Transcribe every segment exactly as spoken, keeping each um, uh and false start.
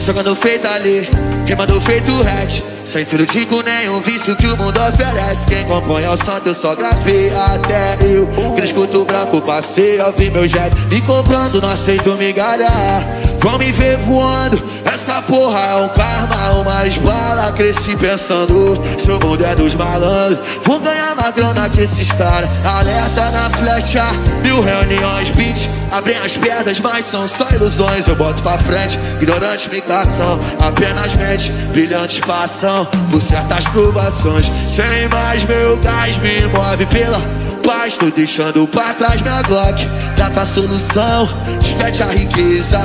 Só quando o feito ali, rimando o feito hatch. Sem cirúrgico nenhum vício que o mundo oferece. Quem compõe ao santo eu só gravei até eu. Crescuto branco, passei ao vi meu jet. Me comprando, não aceito migalha. Vão me ver voando, essa porra é um karma, umas balas. Cresci pensando, seu mundo é dos malandros. Vou ganhar uma grana que esses caras. Alerta na flecha, mil reuniões, bitch. Abrem as pernas, mas são só ilusões. Eu boto pra frente, ignorante explicação. Apenas mente, brilhante passão por certas provações. Sem mais meu gás, me move pela paz. Tô deixando pra trás minha Glock. Trata a solução, despede a riqueza.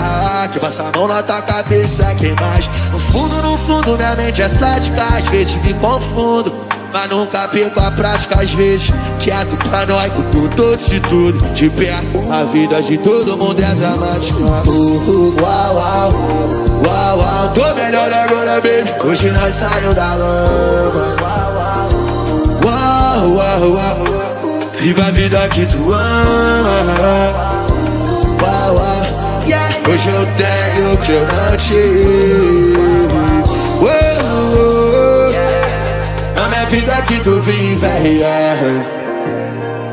Que passa a mão na tua cabeça, quem mais? No fundo, no fundo, minha mente é sádica. Às vezes me confundo, mas nunca perco a prática, às vezes. Quieto, paranoico, por todos e tudo de perto. A vida de todo mundo é dramática. Uh, uh, uau, uau, uau, uau. Tô melhor agora, baby. Hoje nós saímos da lama. Uau, uau, uau. Viva a vida que tu ama. Uau, uau, yeah. Hoje eu tenho o que eu não tive. Uau, uau. A minha vida que tu vive é real.